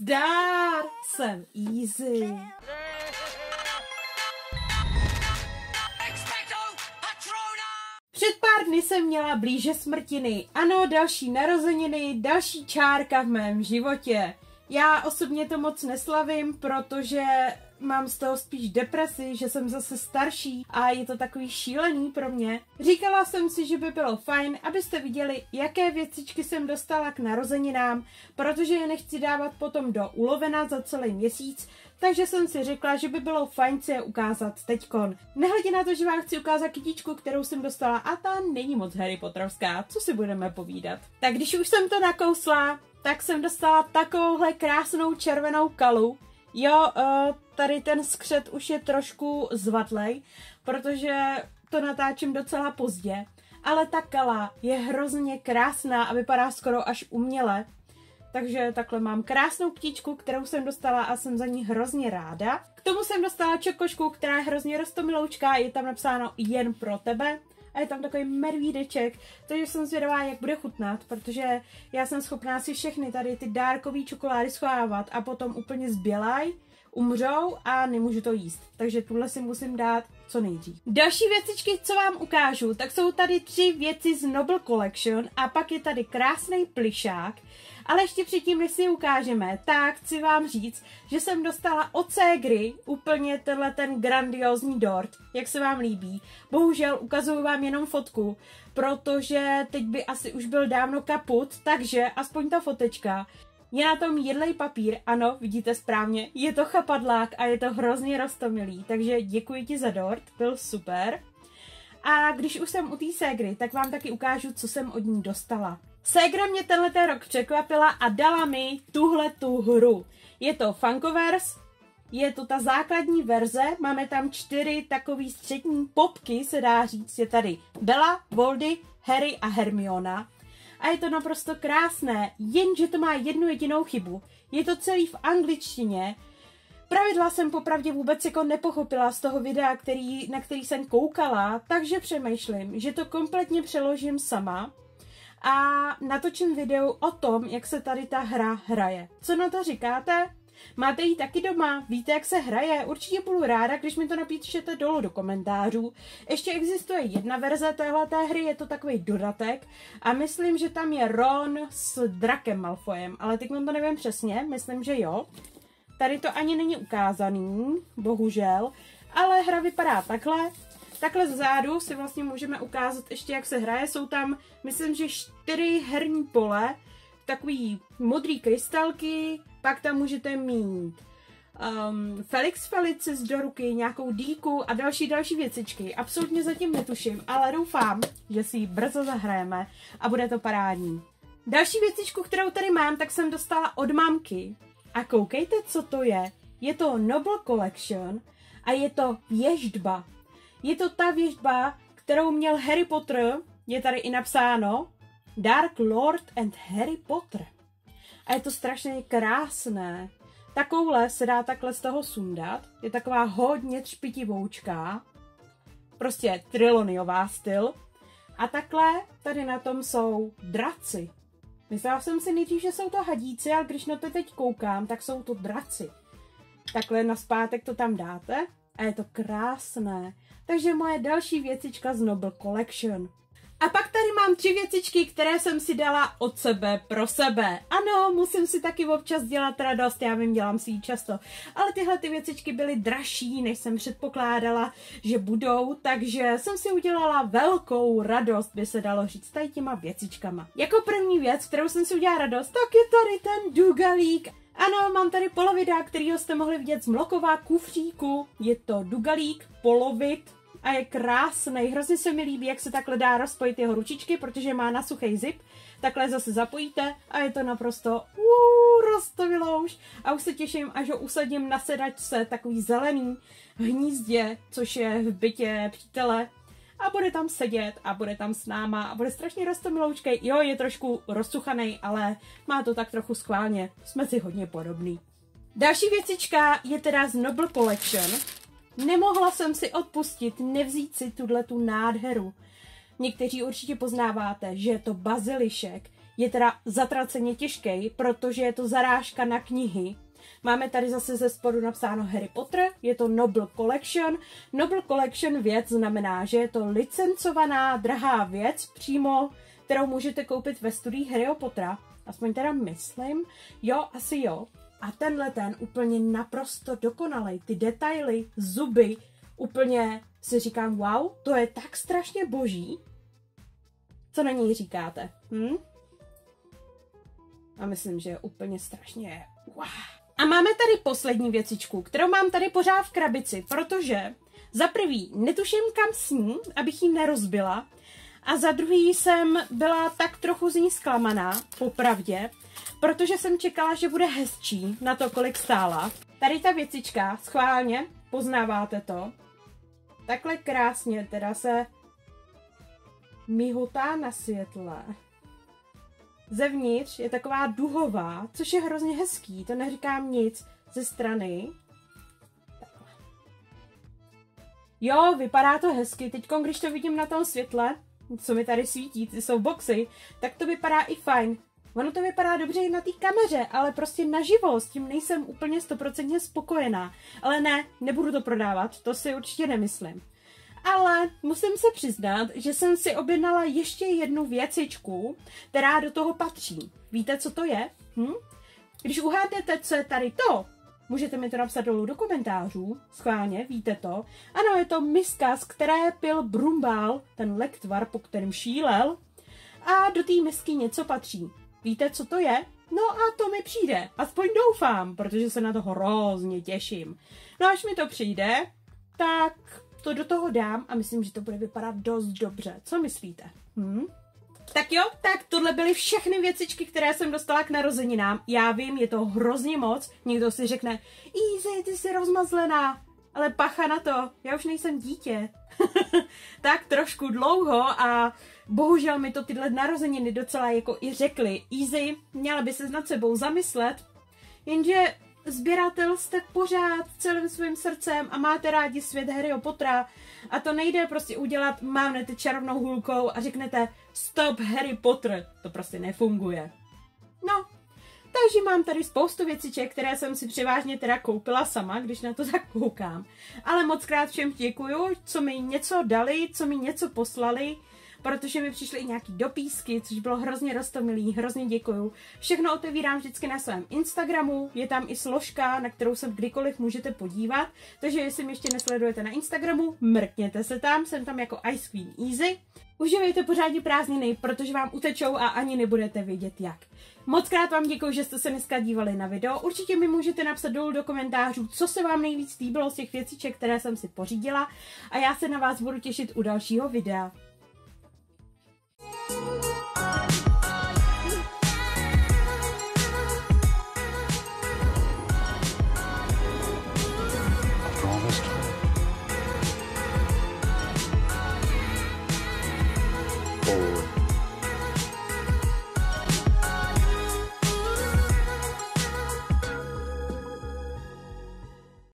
Zdar! Jsem Easy. Před pár dny jsem měla blíže smrtiny. Ano, další narozeniny, další čárka v mém životě. Já osobně to moc neslavím, protože mám z toho spíš depresi, že jsem zase starší a je to takový šílený pro mě. Říkala jsem si, že by bylo fajn, abyste viděli, jaké věcičky jsem dostala k narozeninám, protože je nechci dávat potom do ulovena za celý měsíc, takže jsem si řekla, že by bylo fajn si je ukázat teďkon. Nehledě na to, že vám chci ukázat kytičku, kterou jsem dostala, a ta není moc Harry Potterovská, co si budeme povídat. Tak když už jsem to nakousla, tak jsem dostala takovouhle krásnou červenou kalu. Jo, tady ten skřet už je trošku zvatlej, protože to natáčím docela pozdě, ale ta kala je hrozně krásná a vypadá skoro až uměle. Takže takhle mám krásnou ptičku, kterou jsem dostala a jsem za ní hrozně ráda. K tomu jsem dostala čokošku, která je hrozně roztomiloučká, je tam napsáno jen pro tebe. A je tam takový medvídeček, takže jsem zvědavá, jak bude chutnat, protože já jsem schopná si všechny tady ty dárkové čokolády schovávat a potom úplně zbělaj, umřou a nemůžu to jíst. Takže tuhle si musím dát co nejdřív. Další věcičky, co vám ukážu, tak jsou tady tři věci z Noble Collection a pak je tady krásný plišák. Ale ještě předtím, než si je ukážeme, tak chci vám říct, že jsem dostala od ségry úplně tenhle ten grandiózní dort, jak se vám líbí. Bohužel ukazuju vám jenom fotku, protože teď by asi už byl dávno kaput, takže aspoň ta fotečka. Je na tom jedlej papír, ano, vidíte správně, je to chapadlák a je to hrozně roztomilý, takže děkuji ti za dort, byl super. A když už jsem u té ségry, tak vám taky ukážu, co jsem od ní dostala. Ségra mě tenhle rok překvapila a dala mi tuhle tu hru. Je to Funkoverse, je to ta základní verze, máme tam 4 takový střední popky, se dá říct, je tady Bella, Voldy, Harry a Hermiona. A je to naprosto krásné, jenže to má jednu jedinou chybu. Je to celý v angličtině. Pravidla jsem popravdě vůbec jako nepochopila z toho videa, na který jsem koukala, takže přemýšlím, že to kompletně přeložím sama a natočím video o tom, jak se tady ta hra hraje. Co na to říkáte? Máte ji taky doma? Víte, jak se hraje? Určitě budu ráda, když mi to napíšete dolů do komentářů. Ještě existuje jedna verze téhleté hry, je to takový dodatek a myslím, že tam je Ron s Drakem Malfoyem, ale teď to nevím přesně, myslím, že jo. Tady to ani není ukázaný, bohužel, ale hra vypadá takhle. Takhle zzádu si vlastně můžeme ukázat ještě, jak se hraje. Jsou tam, myslím, že 4 herní pole, takový modrý krystalky, pak tam můžete mít Felix Felicis do ruky, nějakou dýku a další věcičky. Absolutně zatím netuším, ale doufám, že si ji brzo zahrajeme a bude to parádní. Další věcičku, kterou tady mám, tak jsem dostala od mamky. A koukejte, co to je. Je to Noble Collection a je to věštba. Je to ta věštba, kterou měl Harry Potter, je tady i napsáno Dark Lord and Harry Potter. A je to strašně krásné. Takovouhle se dá takhle z toho sundat. Je taková hodně třpitivoučká. Prostě triloniová styl. A takhle tady na tom jsou draci. Myslela jsem si nejdřív, že jsou to hadíci, ale když na to teď koukám, tak jsou to draci. Takhle na zpátek to tam dáte a je to krásné. Takže moje další věcička z Noble Collection. A pak tady mám 3 věcičky, které jsem si dala od sebe pro sebe. Ano, musím si taky občas dělat radost, já vím, dělám si ji často. Ale tyhle ty věcičky byly dražší, než jsem předpokládala, že budou, takže jsem si udělala velkou radost, by se dalo říct, tady těma věcičkama. Jako první věc, kterou jsem si udělala radost, tak je tady ten dugalík. Ano, mám tady polovidák, kterýho jste mohli vidět z mloková kufříku. Je to dugalík, polovit. A je krásný, hrozně se mi líbí, jak se takhle dá rozpojit jeho ručičky, protože má na suchý zip. Takhle zase zapojíte a je to naprosto roztomilouš. A už se těším, až ho usadím na sedačce, takový zelený v hnízdě, což je v bytě přítele. A bude tam sedět a bude tam s náma a bude strašně roztomiloučkej. Jo, je trošku rozsuchanej, ale má to tak trochu schválně. Jsme si hodně podobný. Další věcička je teda z Noble Collection. Nemohla jsem si odpustit, nevzít si tuhle tu nádheru. Někteří určitě poznáváte, že je to bazilišek. je teda zatraceně těžký, protože je to zarážka na knihy. Máme tady zase ze spodu napsáno Harry Potter, je to Noble Collection. Noble Collection věc znamená, že je to licencovaná, drahá věc přímo, kterou můžete koupit ve studiích Harryho Pottera. Aspoň teda myslím, jo, asi jo. A tenhle ten úplně naprosto dokonalej, ty detaily, zuby, úplně si říkám, wow, to je tak strašně boží. Co na něj říkáte? Hm? A myslím, že je úplně strašně wow. A máme tady poslední věcičku, kterou mám tady pořád v krabici, protože za prvý netuším kam s ní, abych ji nerozbila, a za druhý jsem byla tak trochu z ní zklamaná, popravdě, protože jsem čekala, že bude hezčí na to, kolik stála. Tady ta věcička, schválně, poznáváte to. Takhle krásně teda se mihotá na světle. Zevnitř je taková duhová, což je hrozně hezký, to neříkám nic, ze strany. Takhle. Jo, vypadá to hezky, teď když to vidím na tom světle, co mi tady svítí, ty jsou boxy, tak to vypadá i fajn. Ono to vypadá dobře i na té kameře, ale prostě naživo, s tím nejsem úplně 100% spokojená. Ale ne, nebudu to prodávat, to si určitě nemyslím. Ale musím se přiznat, že jsem si objednala ještě jednu věcičku, která do toho patří. Víte, co to je? Hm? Když uhádnete, co je tady to, můžete mi to napsat dolů do komentářů, schválně, víte to. Ano, je to miska, z které pil Brumbál, ten lektvar, po kterém šílel. A do té misky něco patří. Víte, co to je? No a to mi přijde. Aspoň doufám, protože se na to hrozně těším. No až mi to přijde, tak to do toho dám a myslím, že to bude vypadat dost dobře. Co myslíte? Hm? Tak jo, tak tohle byly všechny věcičky, které jsem dostala k narozeninám. Já vím, je to hrozně moc. Někdo si řekne, Easy, ty jsi rozmazlená. Ale pacha na to, já už nejsem dítě. Tak trošku dlouho a bohužel mi to tyhle narozeniny docela jako i řekly. Easy, měla by se nad sebou zamyslet, jenže sběratel jste pořád celým svým srdcem a máte rádi svět Harryho Pottera a to nejde prostě udělat, mávnete čarovnou hulkou a řeknete stop Harry Potter, to prostě nefunguje. No, takže mám tady spoustu věciček, které jsem si převážně teda koupila sama, když na to tak koukám. Ale moc krát všem děkuju, co mi něco dali, co mi něco poslali, protože mi přišly i nějaký dopísky, což bylo hrozně roztomilý, hrozně děkuju. Všechno otevírám vždycky na svém Instagramu, je tam i složka, na kterou se kdykoliv můžete podívat, takže jestli mě ještě nesledujete na Instagramu, mrkněte se tam, jsem tam jako Ice Queen Easy. Užívejte pořádně prázdniny, protože vám utečou a ani nebudete vědět jak. Mockrát vám děkuji, že jste se dneska dívali na video. Určitě mi můžete napsat dolů do komentářů, co se vám nejvíc líbilo z těch věciček, které jsem si pořídila a já se na vás budu těšit u dalšího videa.